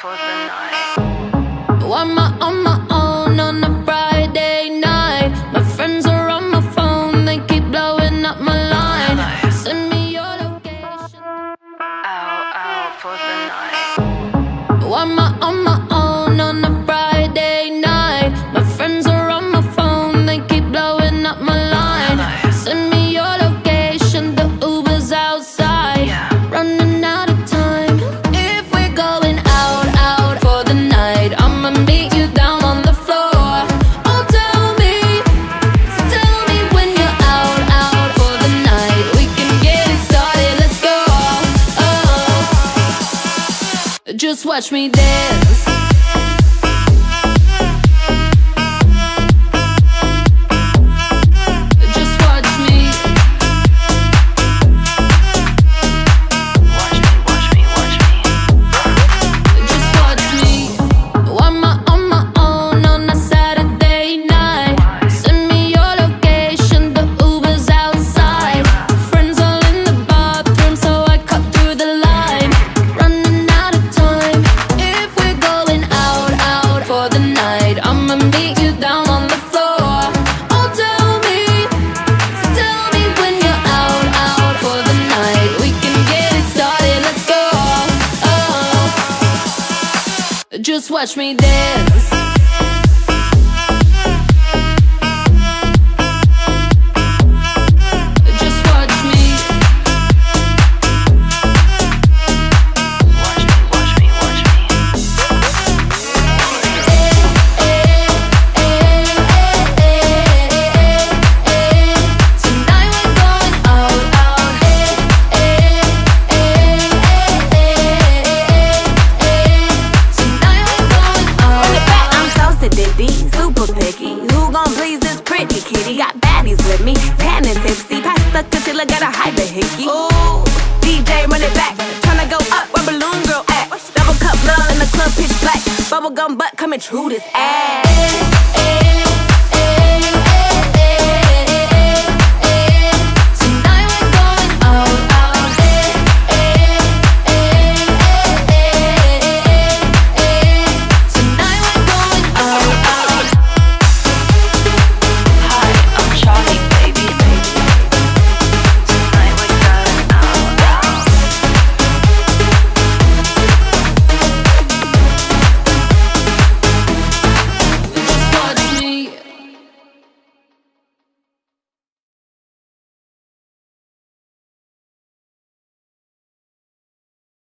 for the night. Why am I on my own on a Friday night? My friends are on my phone, they keep blowing up my line. Send me your location. Out for the night. Why am I on my own on a Friday night? My friends are on my phone, they keep blowing up my line. Send me your location, the Uber's outside. Running out of time. If we're going out for the night, I'ma meet you down on the floor. Oh, tell me when you're out for the night. We can get it started, let's go. Oh, just watch me dance. Just watch me dance. Super picky, who gon' please this pretty kitty? Got baddies with me, tan and tipsy. Pass the concealer, gotta hide the hickey. Ooh, DJ run it back, tryna go up where balloon girl at. Double cup love in the club pitch black, bubblegum butt coming true this ass.